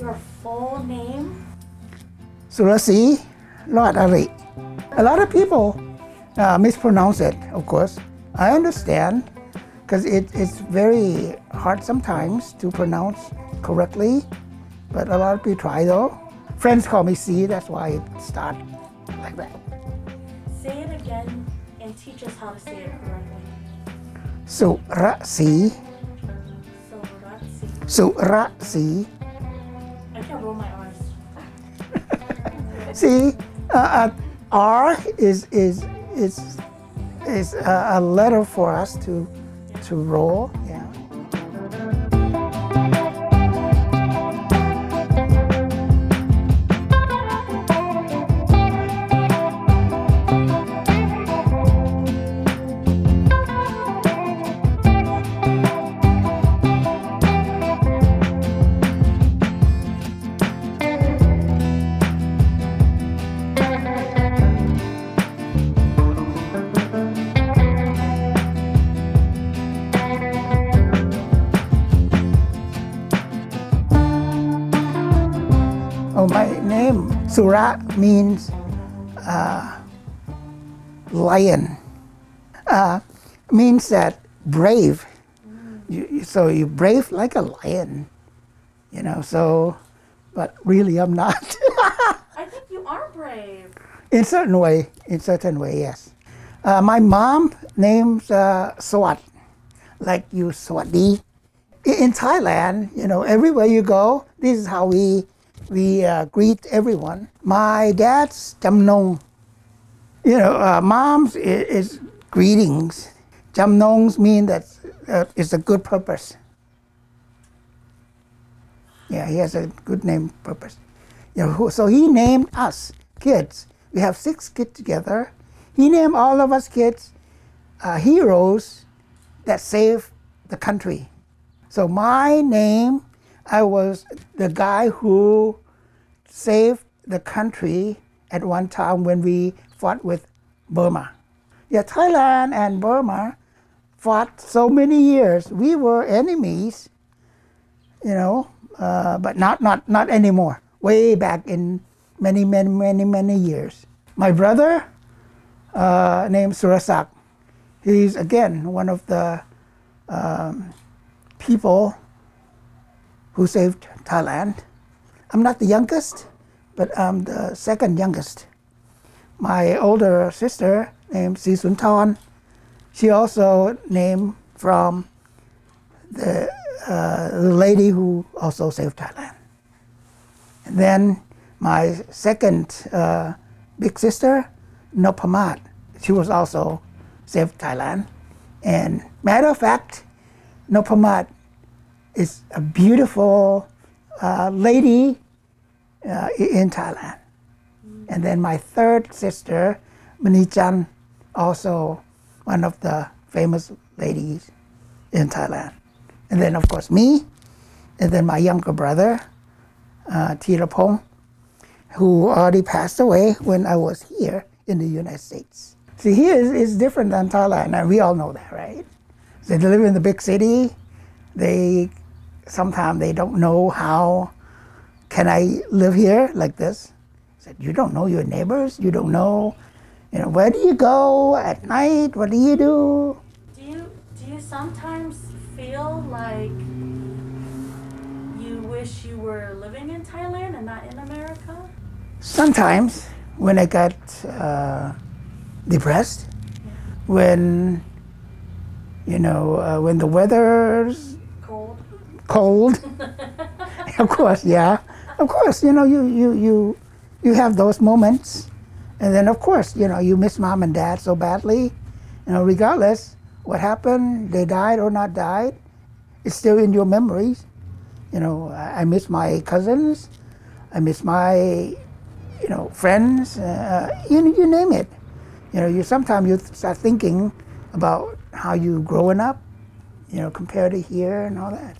Your full name? Suracy so. A lot of people mispronounce it, of course. I understand, because it's very hard sometimes to pronounce correctly, but a lot of people try though. Friends call me Si, that's why it started like that. Say it again and teach us how to say it correctly. Suracy. Suracy. I can't roll my R's. See, R is a letter for us to roll. Yeah. Sura means lion. Means that brave. So you're brave like a lion, you know. So, but really, I'm not. I think you are brave. In certain way, yes. My mom names Suwat, like you Suwadee. In Thailand, you know, everywhere you go, this is how we greet everyone. My dad's Jamnong. You know, mom's is greetings. Jamnongs mean that it's a good purpose. Yeah, he has a good name purpose. You know, so he named us kids. We have 6 kids together. He named all of us kids heroes that saved the country. So my name, I was the guy who saved the country at one time when we fought with Burma. Yeah, Thailand and Burma fought so many years. We were enemies, you know, but not anymore. Way back in many years. My brother, named Surasak, he's again one of the people who saved Thailand. I'm not the youngest, but I'm the 2nd youngest. My older sister, named Si Sunthorn, she also named from the lady who also saved Thailand. And then my 2nd big sister, Nopamat, she was also saved Thailand. And matter of fact, Nopamat is a beautiful lady in Thailand. And then my 3rd sister, Manichan, also one of the famous ladies in Thailand. And then, of course, me, and then my younger brother, Tirapong, who already passed away when I was here in the United States. See, here is different than Thailand, and we all know that, right? So they live in the big city. Sometimes they don't know how can I live here like this. I said, you don't know your neighbors, you don't know, you know, where do you go at night, what do you do? Do you sometimes feel like you wish you were living in Thailand and not in America? Sometimes when I got depressed, yeah. When, you know, when the weather's cold. Of course, yeah. Of course, you know, you have those moments. And then, of course, you know, you miss mom and dad so badly. You know, regardless what happened, they died or not died, it's still in your memories. You know, I miss my cousins. I miss my, you know, friends. You name it. You know, sometimes you start thinking about how you growing up, you know, compared to here and all that.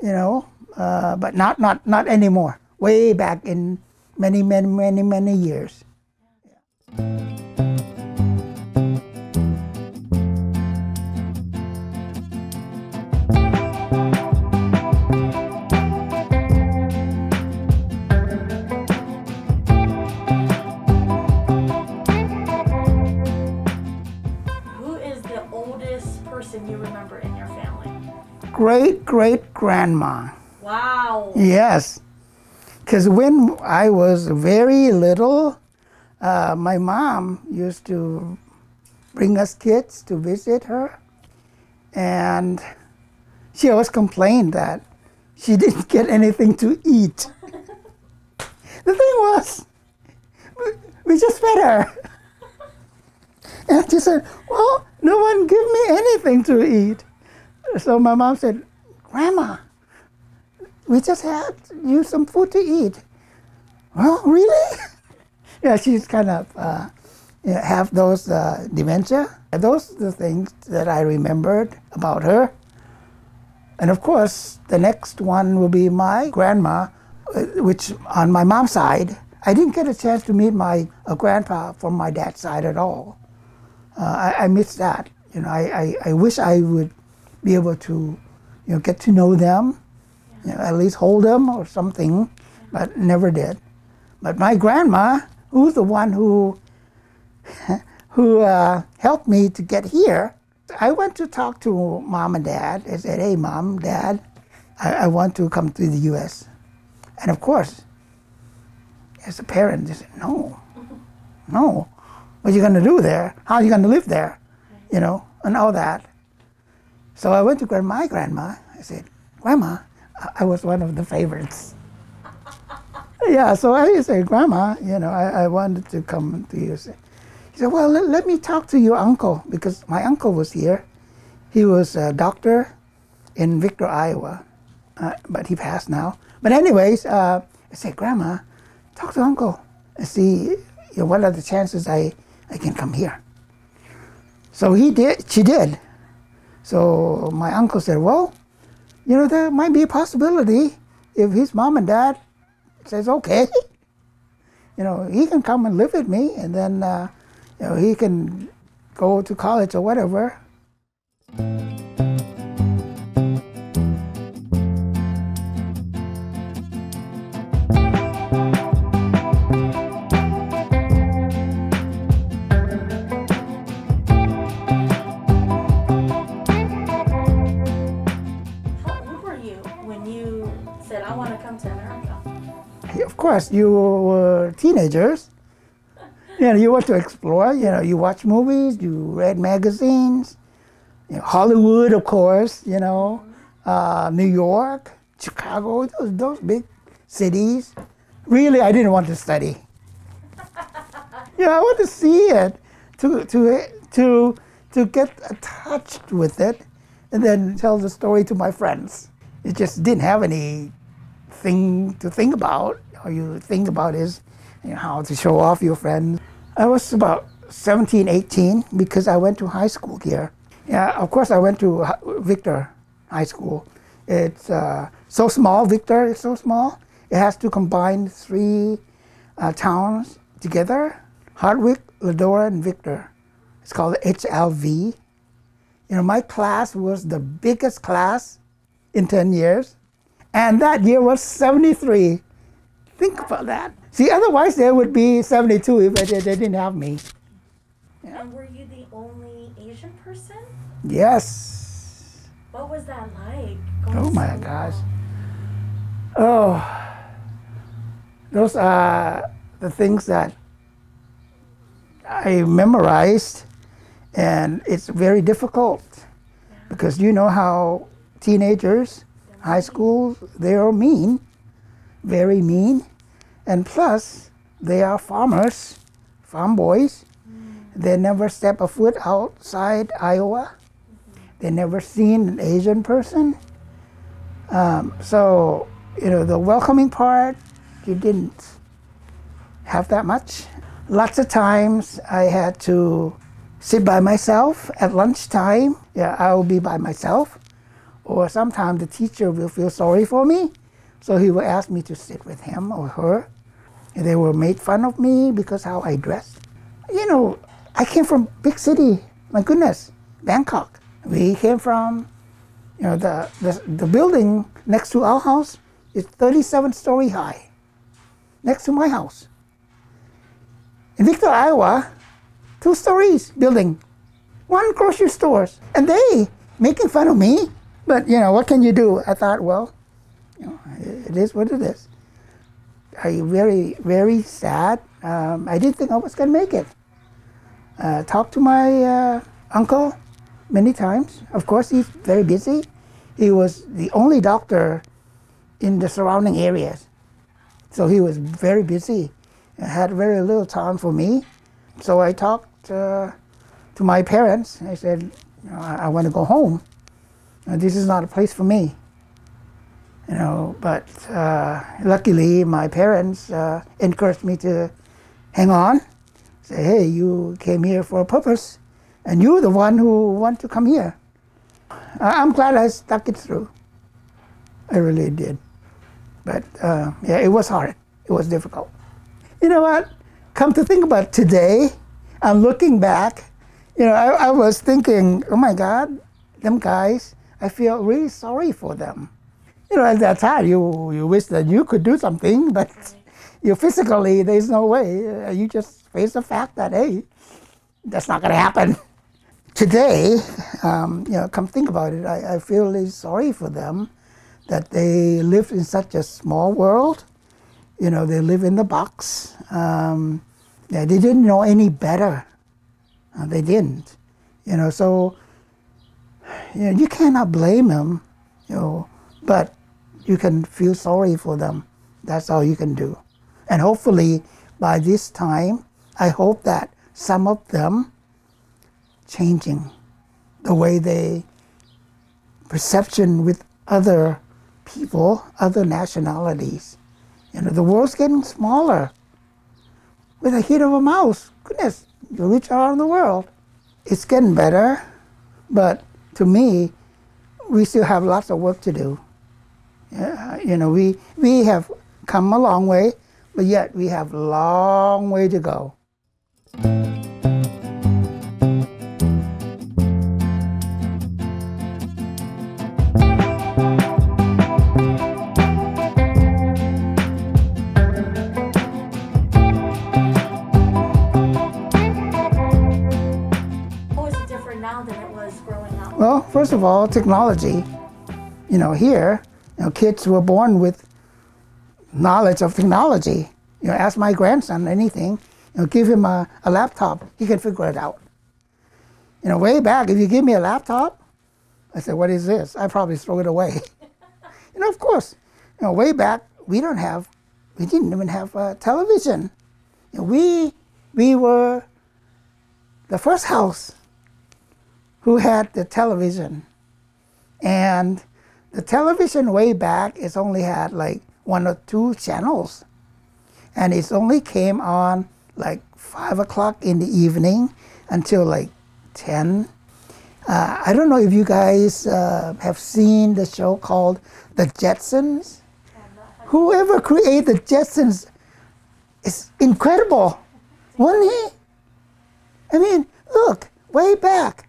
You know, but not anymore. Way back in many years. Yeah. person you remember in your family? Great-great-grandma. Wow. Yes. Because when I was very little, my mom used to bring us kids to visit her. And she always complained that she didn't get anything to eat. The thing was, we just fed her. And she said, well, no one give me anything to eat. So my mom said, Grandma, we just had you some food to eat. Well, really? Yeah, she's kind of have those dementia. Those are the things that I remembered about her. And of course, the next one will be my grandma, which on my mom's side, I didn't get a chance to meet my grandpa from my dad's side at all. I missed that. You know, I wish I would be able to, you know, get to know them, you know, at least hold them or something, but never did. But my grandma, who's the one who helped me to get here, I went to talk to mom and dad. I said, hey, mom, dad, I want to come to the U.S. And of course, as a parent, they said, no, no. What are you going to do there? How are you going to live there? You know, and all that. So I went to my grandma. I said, Grandma, I was one of the favorites. Yeah, so I said, Grandma, you know, I wanted to come to you. She said, well, let me talk to your uncle, because my uncle was here. He was a doctor in Victor, Iowa, but he passed now. But anyways, I said, Grandma, talk to uncle and see, you know, what are the chances I can come here. So he did, she did. So my uncle said, well, you know, there might be a possibility if his mom and dad says, okay, you know, he can come and live with me, and then, you know, he can go to college or whatever. You were teenagers, you know, you want to explore, you know, you watch movies, you read magazines, you know, Hollywood, of course, you know, New York, Chicago, those big cities. Really, I didn't want to study. Yeah, I want to see it, to get touched with it, and then tell the story to my friends. It just didn't have anything to think about. All you think about is, you know, how to show off your friends. I was about 17, 18 because I went to high school here. Yeah, of course I went to Victor High School. It's so small, Victor is so small. It has to combine three towns together, Hardwick, Ladora, and Victor. It's called HLV. You know, my class was the biggest class in 10 years. And that year was 73. Think about that. See, otherwise there would be 72 if they didn't have me. Yeah. And were you the only Asian person? Yes. What was that like? Oh my gosh. Oh, those are the things that I memorized, and it's very difficult, yeah, because you know how teenagers, yeah, high school, they are mean. Very mean, and plus they are farmers, farm boys. They never step a foot outside Iowa. They never seen an Asian person. So, you know, the welcoming part, you didn't have that much. Lots of times I had to sit by myself at lunchtime. Yeah, I will be by myself, or sometimes the teacher will feel sorry for me. So he would ask me to sit with him or her. And they were made fun of me because how I dressed. You know, I came from big city. My goodness, Bangkok. We came from, you know, the building next to our house is 37 story high, next to my house. In Victor, Iowa, 2 stories building, 1 grocery store. And they making fun of me. But, you know, what can you do? I thought, well, you know, it is what it is. I very, very sad. I didn't think I was going to make it. Talked to my uncle many times. Of course, he's very busy. He was the only doctor in the surrounding areas. So he was very busy and had very little time for me. So I talked to my parents. I said, I want to go home. This is not a place for me. You know, but luckily my parents encouraged me to hang on. Say, hey, you came here for a purpose, and you're the one who want to come here. I'm glad I stuck it through. I really did. But yeah, it was hard. It was difficult. You know what? Come to think about today, I'm looking back. You know, I was thinking, oh my God, them guys. I feel really sorry for them. You know, at that time, you wish that you could do something, but you physically, there's no way. You just face the fact that, hey, that's not going to happen. Today, you know, come think about it, I feel really sorry for them that they live in such a small world. You know, they live in the box. Yeah, they didn't know any better. They didn't. You know, so you know, you cannot blame them. You know, but you can feel sorry for them. That's all you can do. And hopefully, by this time, I hope that some of them changing the way they perception with other people, other nationalities. You know, the world's getting smaller. With a hit of a mouse, goodness, you reach around the world. It's getting better, but to me, we still have lots of work to do. You know, we have come a long way, but yet we have a long way to go. Well, first of all, technology. You know, here, you know, kids were born with knowledge of technology. You know, ask my grandson anything, you know, give him a laptop, he can figure it out. You know, way back, if you give me a laptop, I said, what is this? I probably throw it away. You know, of course, you know, way back, we didn't even have television. You know, we were the first house who had the television. And the television way back, it's only had like one or two channels. And it's only came on like 5 o'clock in the evening until like 10. I don't know if you guys have seen the show called The Jetsons. Whoever created The Jetsons is incredible, wasn't he? I mean, look, way back.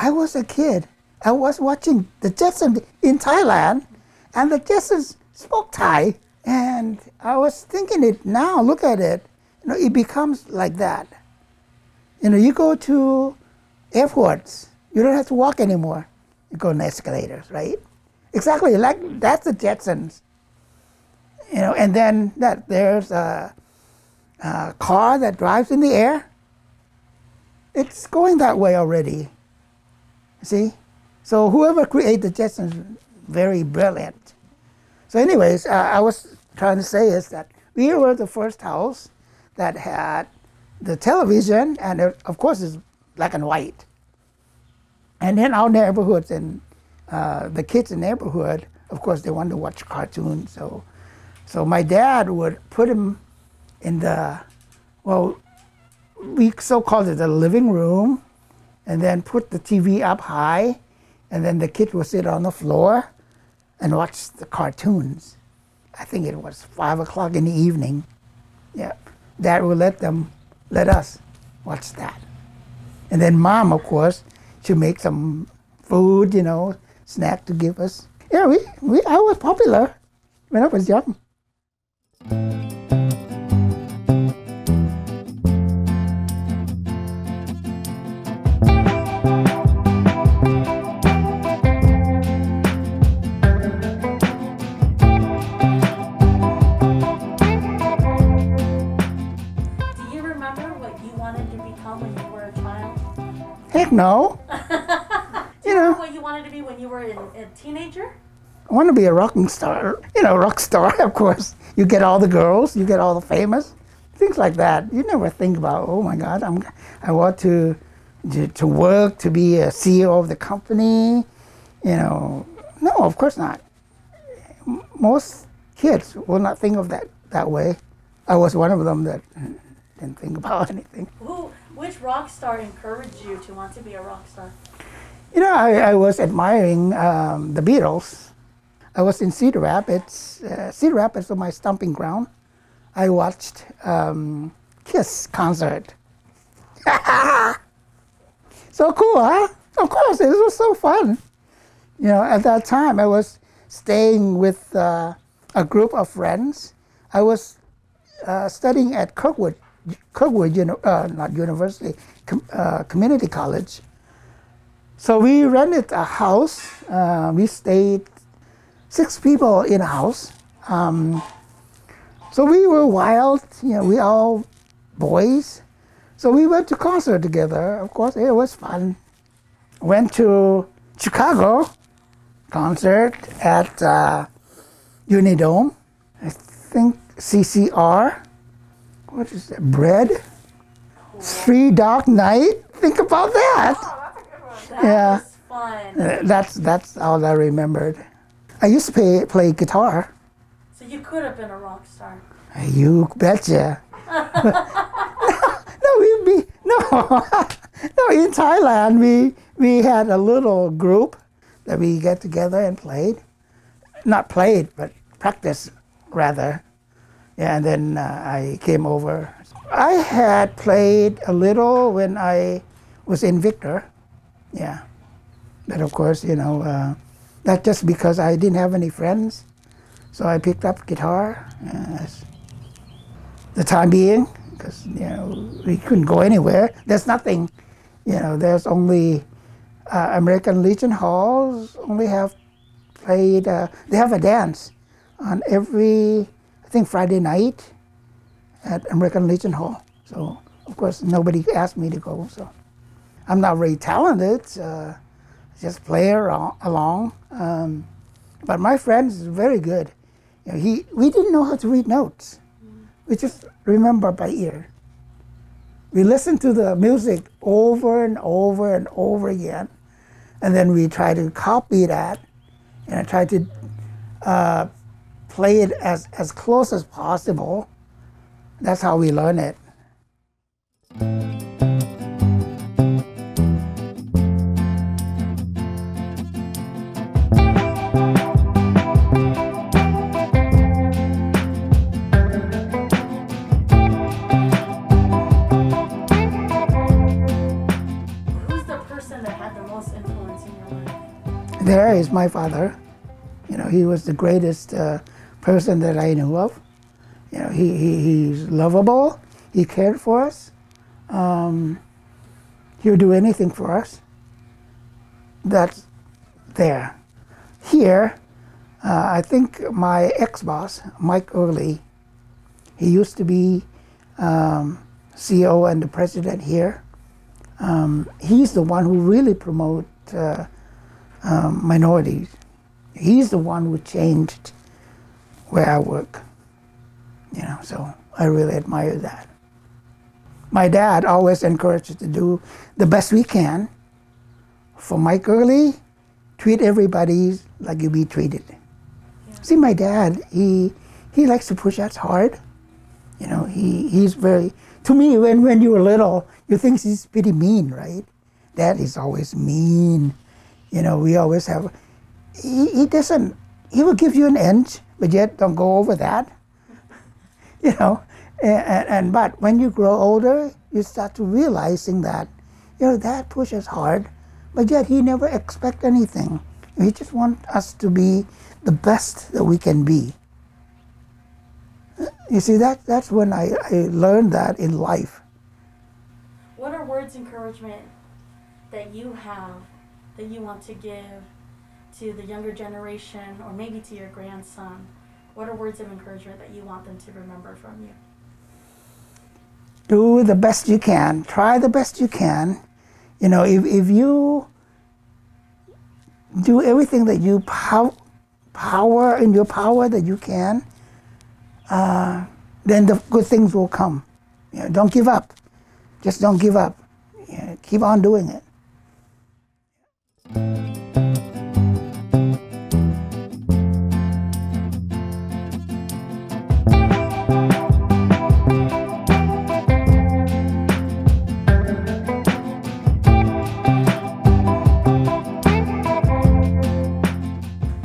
I was a kid. I was watching The Jetsons in Thailand, and The Jetsons spoke Thai. And I was thinking it now, look at it. You know, it becomes like that. You know, you go to airports, you don't have to walk anymore. You go on escalators, right? Exactly, like that's The Jetsons. You know, and then that there's a car that drives in the air. It's going that way already. See? So whoever created The Jetsons, very brilliant. So anyways, I was trying to say is that we were the first house that had the television, and it, of course it's black and white. And in our neighborhoods, and the kids in the neighborhood, of course they wanted to watch cartoons. So my dad would put him in the, well, we so-called it the living room, and then put the TV up high, and then the kid would sit on the floor and watch the cartoons. I think it was 5 o'clock in the evening. Yeah, that would let us watch that. And then Mom, of course, she make some food, you know, snack to give us. Yeah, I was popular when I was young. No. Do you know what you wanted to be when you were a teenager? I wanted to be a rocking star. You know, rock star, of course. You get all the girls, you get all the famous, things like that. You never think about, oh my God, I want to work, to be a CEO of the company. You know, no, of course not. Most kids will not think of that way. I was one of them that didn't think about anything. Which rock star encouraged you to want to be a rock star? You know, I was admiring the Beatles. I was in Cedar Rapids. Cedar Rapids was my stomping ground. I watched KISS concert. So cool, huh? Of course, it was so fun. You know, at that time, I was staying with a group of friends. I was studying at Kirkwood, not university, community college. So we rented a house. We stayed 6 people in a house. So we were wild, you know, we all boys. So we went to concert together. Of course, it was fun. Went to Chicago concert at UniDome. I think CCR. What is that? Bread. Cool. 3 Dark Night. Think about that. Oh, that's a good one. That was fun. That's all I remembered. I used to play guitar. So you could have been a rock star. You betcha. No, in Thailand we had a little group that we get together and played. Not played, but practiced rather. Yeah, and then I came over. I had played a little when I was in Victor. Yeah. But of course, you know, that's just because I didn't have any friends. So I picked up guitar the time being, because, you know, we couldn't go anywhere. There's nothing, you know, there's only American Legion Halls only have played, they have a dance on every, I think, Friday night at American Legion Hall. So, of course, nobody asked me to go, so. I'm not very talented, just play along. But my friend is very good. You know, we didn't know how to read notes. We just remember by ear. We listened to the music over and over and over again, and then we try to copy that and try to play it as close as possible. That's how we learn it. There is my father. You know, he was the greatest person that I knew of. You know, he's lovable. He cared for us. He would do anything for us. That's there. Here, I think my ex-boss, Mike Early, he used to be CEO and the president here. He's the one who really promoted minorities. He's the one who changed where I work. You know, so I really admire that. My dad always encouraged us to do the best we can. For Mike Gurley, treat everybody like you be treated. Yeah. See, my dad, he likes to push us hard. You know, he's very, to me, when you were little, you think he's pretty mean, right? Dad is always mean. You know, we always have, he will give you an inch, but yet don't go over that. You know, but when you grow older, you start to realizing that, you know, Dad pushes hard, but yet he never expect anything. He just want us to be the best that we can be. You see, that's when I learned that in life. What are words of encouragement that you have that you want to give to the younger generation or maybe to your grandson? What are words of encouragement that you want them to remember from you? Do the best you can. Try the best you can. You know, if you do everything that you in your power that you can, then the good things will come. You know, don't give up. Just don't give up. You know, keep on doing it.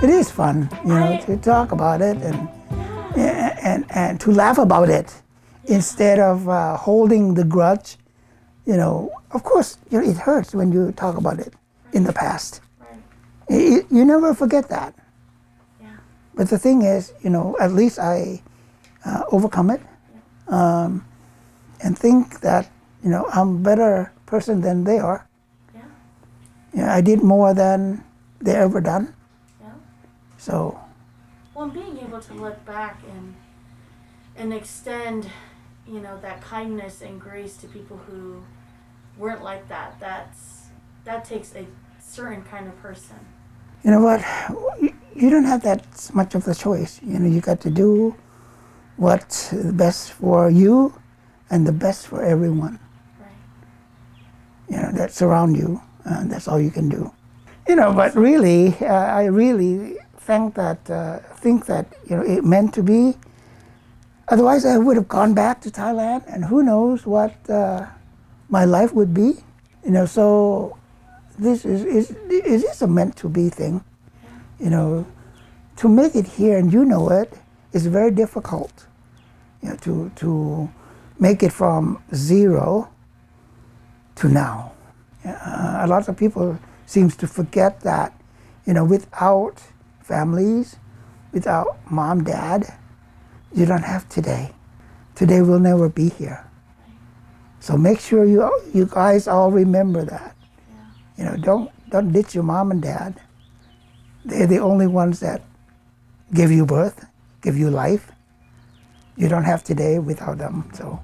It is fun, you know, to talk about it and to laugh about it instead of holding the grudge. You know, of course, you know, it hurts when you talk about it in the past. Right. You never forget that. Yeah. But the thing is, you know, at least I overcome it, yeah. And think that, you know, I'm a better person than they are. Yeah. You know, I did more than they ever done. Yeah. So. Well, being able to look back and extend, you know, that kindness and grace to people who weren't like that, that takes a certain kind of person. You know what? You don't have that much of a choice. You know, you got to do what's best for you and the best for everyone. Right. You know, that surround you, and that's all you can do. You know, but really, I really think that, you know, it meant to be. Otherwise, I would have gone back to Thailand, and who knows what my life would be. You know, so this is a meant-to-be thing. You know, to make it here, and you know it, is very difficult. You know, to make it from zero to now. A lot of people seems to forget that, you know, without families, without mom, dad, you don't have today. Today will never be here. So make sure you guys all remember that. Yeah. You know, don't ditch your mom and dad. They're the only ones that give you birth, give you life. You don't have today without them, so.